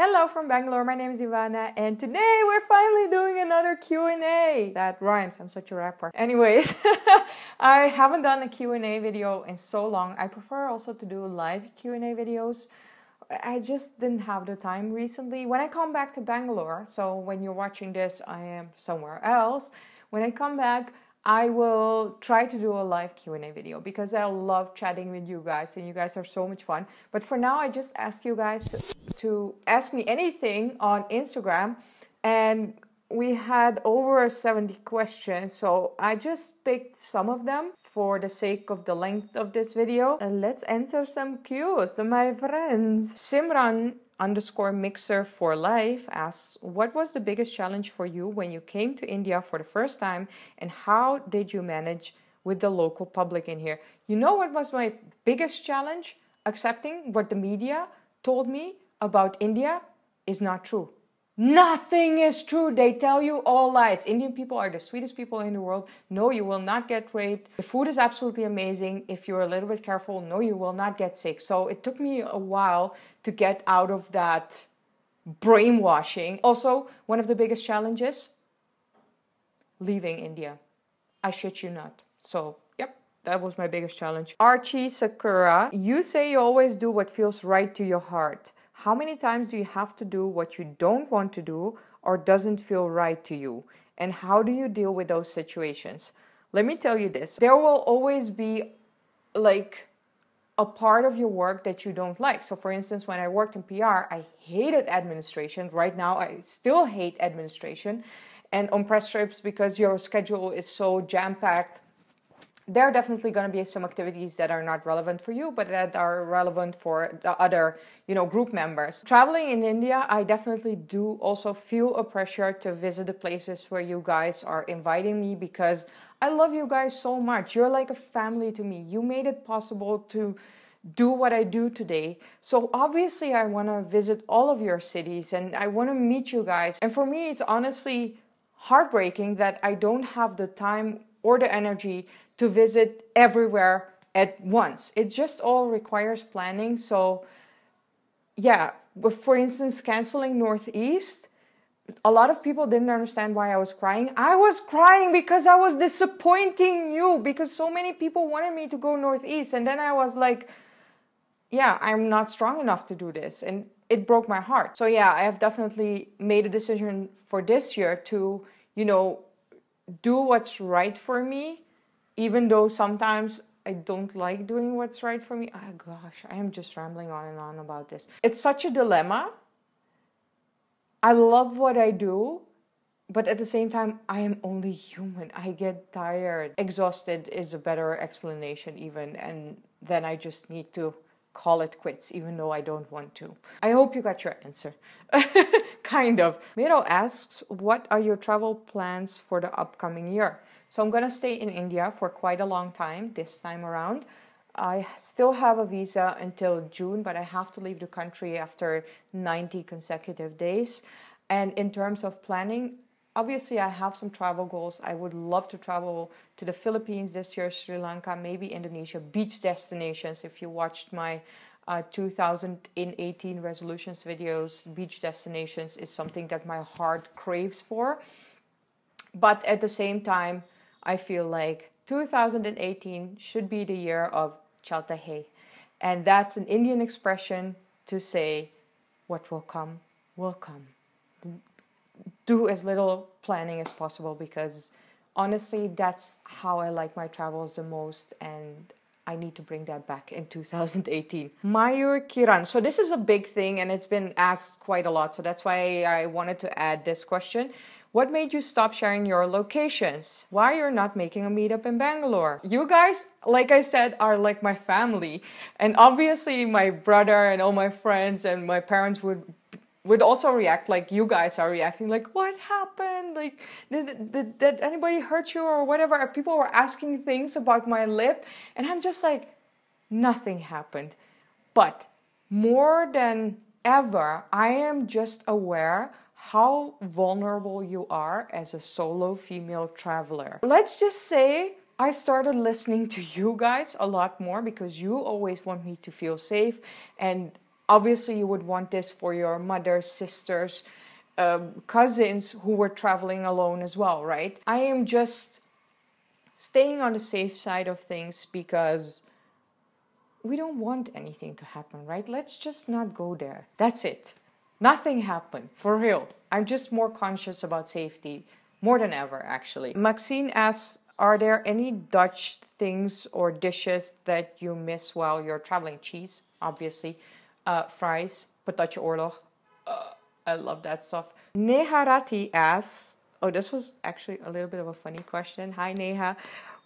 Hello from Bangalore, my name is Ivana and today we're finally doing another Q&A. That rhymes, I'm such a rapper. Anyways, I haven't done a Q&A video in so long. I prefer also to do live Q&A videos. I just didn't have the time recently. When I come back to Bangalore, so when you're watching this, I am somewhere else. When I come back, I will try to do a live Q&A video because I love chatting with you guys and you guys are so much fun. But for now, I just ask you guys to ask me anything on Instagram, and we had over 70 questions, so I just picked some of them for the sake of the length of this video. And let's answer some Q's, my friends. Simran_mixer4life asks, what was the biggest challenge for you when you came to India for the first time and how did you manage with the local public in here? You know what was my biggest challenge? Accepting what the media told me about India is not true. Nothing is true. They tell you all lies. Indian people are the sweetest people in the world. No, you will not get raped. The food is absolutely amazing. If you're a little bit careful, no, you will not get sick. So it took me a while to get out of that brainwashing. Also, one of the biggest challenges, leaving India. I shit you not. So that was my biggest challenge. Archie Sakura, you say you always do what feels right to your heart. How many times do you have to do what you don't want to do or doesn't feel right to you? And how do you deal with those situations? Let me tell you this. There will always be like a part of your work that you don't like. So for instance, when I worked in PR, I hated administration. Right now, I still hate administration. And on press trips, because your schedule is so jam-packed, there are definitely going to be some activities that are not relevant for you, but that are relevant for the other, group members. Traveling in India, I definitely do also feel a pressure to visit the places where you guys are inviting me because I love you guys so much. You're like a family to me. You made it possible to do what I do today. So obviously I want to visit all of your cities and I want to meet you guys. And for me, it's honestly heartbreaking that I don't have the time or the energy to visit everywhere at once. It just all requires planning. So yeah, for instance, canceling Northeast, a lot of people didn't understand why I was crying. I was crying because I was disappointing you, because so many people wanted me to go Northeast. And then I was like, yeah, I'm not strong enough to do this. And it broke my heart. So yeah, I have definitely made a decision for this year to, do what's right for me, even though sometimes I don't like doing what's right for me. Oh gosh, I am just rambling on and on about this. It's such a dilemma. I love what I do, but at the same time, I am only human. I get tired. Exhausted is a better explanation even, and then I just need to call it quits, even though I don't want to. I hope you got your answer. Kind of. Miro asks, what are your travel plans for the upcoming year? So I'm gonna stay in India for quite a long time this time around. I still have a visa until June, but I have to leave the country after 90 consecutive days. And in terms of planning, obviously, I have some travel goals. I would love to travel to the Philippines this year, Sri Lanka, maybe Indonesia, beach destinations. If you watched my 2018 resolutions videos, beach destinations is something that my heart craves for. But at the same time, I feel like 2018 should be the year of Chaltahe. And that's an Indian expression to say, what will come, will come. Do as little planning as possible because honestly, that's how I like my travels the most, and I need to bring that back in 2018. Mayor Kiran. So this is a big thing and it's been asked quite a lot. So that's why I wanted to add this question. What made you stop sharing your locations? Why you're not making a meetup in Bangalore? You guys, like I said, are like my family. And obviously my brother and all my friends and my parents would also react like you guys are reacting, like, what happened? Like, did anybody hurt you or whatever? People were asking things about my lip. And I'm just like, nothing happened. But more than ever, I am just aware how vulnerable you are as a solo female traveler. Let's just say I started listening to you guys a lot more because you always want me to feel safe. And Obviously, you would want this for your mother, sisters, cousins who were traveling alone as well, right? I am just staying on the safe side of things because we don't want anything to happen, right? Let's just not go there. That's it. Nothing happened, for real. I'm just more conscious about safety, more than ever, actually. Maxine asks, are there any Dutch things or dishes that you miss while you're traveling? Cheese, obviously. Fries, patatje oorlog. I love that stuff. Neha Rati asks, oh, this was actually a little bit of a funny question. Hi, Neha.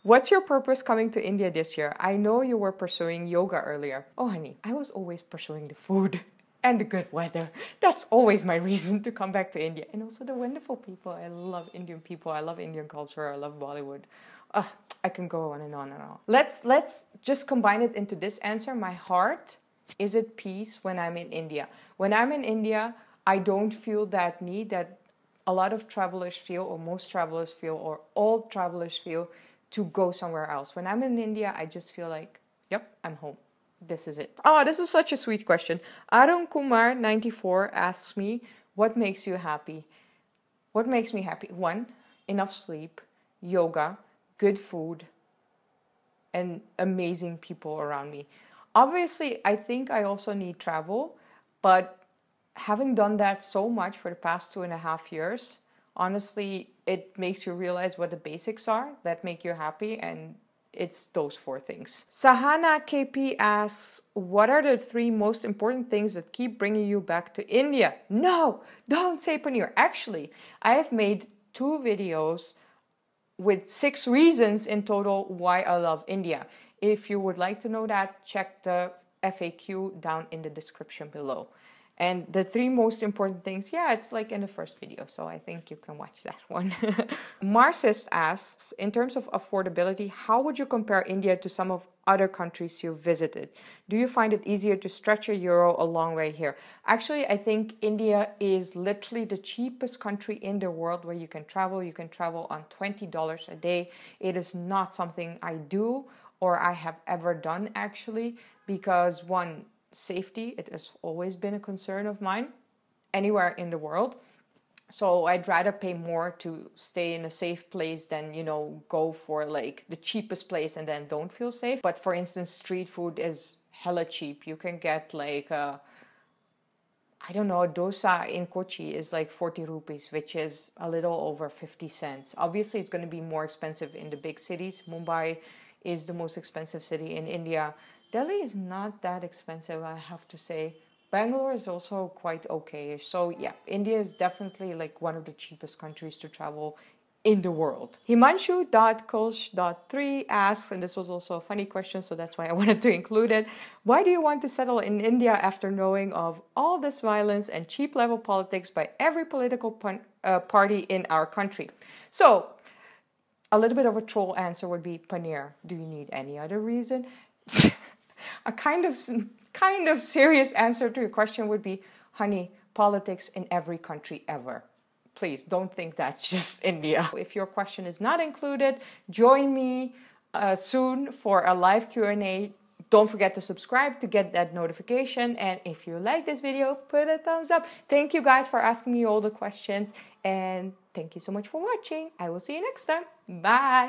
What's your purpose coming to India this year? I know you were pursuing yoga earlier. Oh, honey, I was always pursuing the food and the good weather. That's always my reason to come back to India. And also the wonderful people. I love Indian people. I love Indian culture. I love Bollywood. I can go on and on and on. Let's just combine it into this answer. My heart is at peace when I'm in India. When I'm in India, I don't feel that need that a lot of travelers feel, or most travelers feel, or all travelers feel, to go somewhere else. When I'm in India, I just feel like, yep, I'm home. This is it. Oh, this is such a sweet question. Arun Kumar94 asks me, what makes you happy? What makes me happy? One, enough sleep, yoga, good food, and amazing people around me. Obviously, I think I also need travel, but having done that so much for the past 2.5 years, honestly, it makes you realize what the basics are that make you happy, and it's those 4 things. Sahana KP asks, what are the 3 most important things that keep bringing you back to India? No, don't say paneer. Actually, I have made 2 videos with 6 reasons in total why I love India. If you would like to know that, check the FAQ down in the description below. And the 3 most important things, yeah, it's like in the first video, so I think you can watch that one. Marcist asks, in terms of affordability, how would you compare India to some of other countries you visited? Do you find it easier to stretch a euro a long way here? Actually, I think India is literally the cheapest country in the world where you can travel. You can travel on $20 a day. It is not something I do or I have ever done, actually, because one, safety, it has always been a concern of mine anywhere in the world. So I'd rather pay more to stay in a safe place than, you know, go for like the cheapest place and then don't feel safe. But for instance, street food is hella cheap. You can get like a, I don't know, a dosa in Kochi is like 40 rupees, which is a little over 50 cents. Obviously, it's going to be more expensive in the big cities. Mumbai is the most expensive city in India. Delhi is not that expensive, I have to say. Bangalore is also quite okay. So yeah, India is definitely like one of the cheapest countries to travel in the world. Himanshu.kosh.3 asks, and this was also a funny question, so that's why I wanted to include it. Why do you want to settle in India after knowing of all this violence and cheap level politics by every political party in our country? So a little bit of a troll answer would be paneer. Do you need any other reason? A kind of serious answer to your question would be, honey, politics in every country ever. Please don't think that's just India. If your question is not included, join me soon for a live Q&A. Don't forget to subscribe to get that notification. And if you like this video, put a thumbs up. Thank you guys for asking me all the questions. And thank you so much for watching. I will see you next time. Bye.